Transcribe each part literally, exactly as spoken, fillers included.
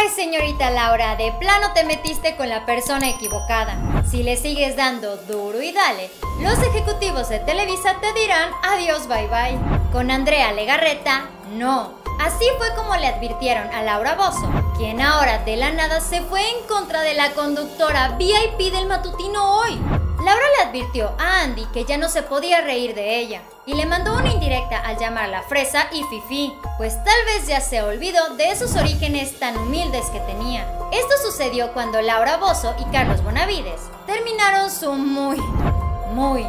Ay, señorita Laura, de plano te metiste con la persona equivocada. Si le sigues dando duro y dale, los ejecutivos de Televisa te dirán adiós, bye bye. Con Andrea Legarreta, no. Así fue como le advirtieron a Laura Bozzo, quien ahora de la nada se fue en contra de la conductora V I P del matutino Hoy. Laura le advirtió a Andy que ya no se podía reír de ella y le mandó una indirecta al llamarla fresa y fifí, pues tal vez ya se olvidó de esos orígenes tan humildes que tenía. Esto sucedió cuando Laura Bozzo y Carlos Bonavides terminaron su muy, muy,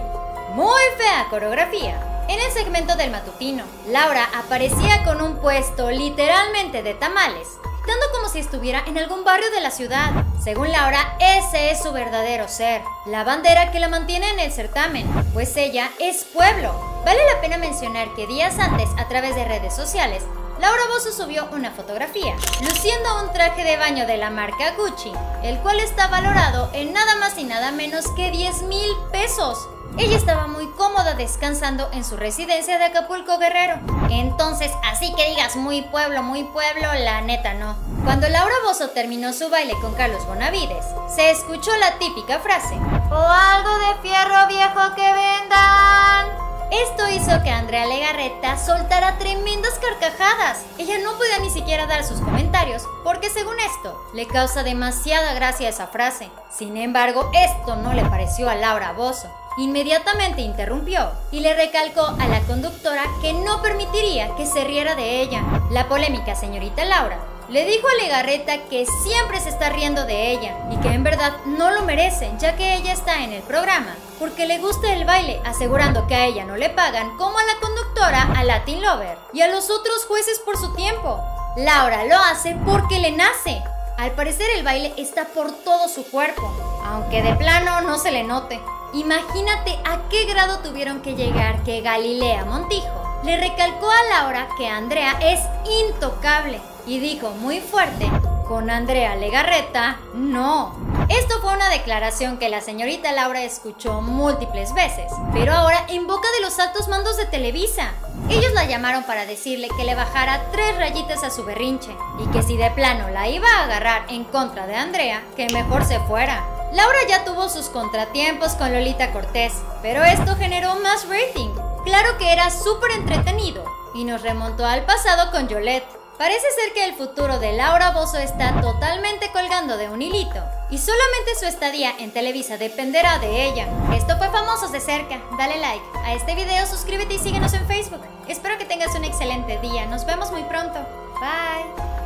muy fea coreografía. En el segmento del matutino, Laura aparecía con un puesto literalmente de tamales, dando como si estuviera en algún barrio de la ciudad. Según Laura, ese es su verdadero ser, la bandera que la mantiene en el certamen, pues ella es pueblo. Vale la pena mencionar que días antes, a través de redes sociales, Laura Bozzo subió una fotografía, luciendo un traje de baño de la marca Gucci, el cual está valorado en nada más y nada menos que diez mil pesos. Ella estaba muy cómoda descansando en su residencia de Acapulco, Guerrero. Entonces, así que digas muy pueblo, muy pueblo, la neta no. Cuando Laura Bozzo terminó su baile con Carlos Bonavides, se escuchó la típica frase: "O algo de fierro viejo que vendan". Esto hizo que Andrea Legarreta soltara tremendas carcajadas. Ella no podía ni siquiera dar sus comentarios porque, según esto, le causa demasiada gracia esa frase. Sin embargo, esto no le pareció a Laura Bozzo. Inmediatamente interrumpió y le recalcó a la conductora que no permitiría que se riera de ella. La polémica señorita Laura le dijo a Legarreta que siempre se está riendo de ella y que en verdad no lo merecen, ya que ella está en el programa porque le gusta el baile, asegurando que a ella no le pagan como a la conductora, a Latin Lover y a los otros jueces por su tiempo. Laura lo hace porque le nace. Al parecer el baile está por todo su cuerpo, aunque de plano no se le note. Imagínate a qué grado tuvieron que llegar que Galilea Montijo le recalcó a Laura que Andrea es intocable y dijo muy fuerte: "Con Andrea Legarreta, no". Esto fue una declaración que la señorita Laura escuchó múltiples veces, pero ahora en boca de los altos mandos de Televisa. Ellos la llamaron para decirle que le bajara tres rayitas a su berrinche y que si de plano la iba a agarrar en contra de Andrea, que mejor se fuera. Laura ya tuvo sus contratiempos con Lolita Cortés, pero esto generó más rating. Claro que era súper entretenido y nos remontó al pasado con Jolette. Parece ser que el futuro de Laura Bozzo está totalmente colgando de un hilito y solamente su estadía en Televisa dependerá de ella. Esto fue Famosos de Cerca. Dale like a este video, suscríbete y síguenos en Facebook. Espero que tengas un excelente día. Nos vemos muy pronto. Bye.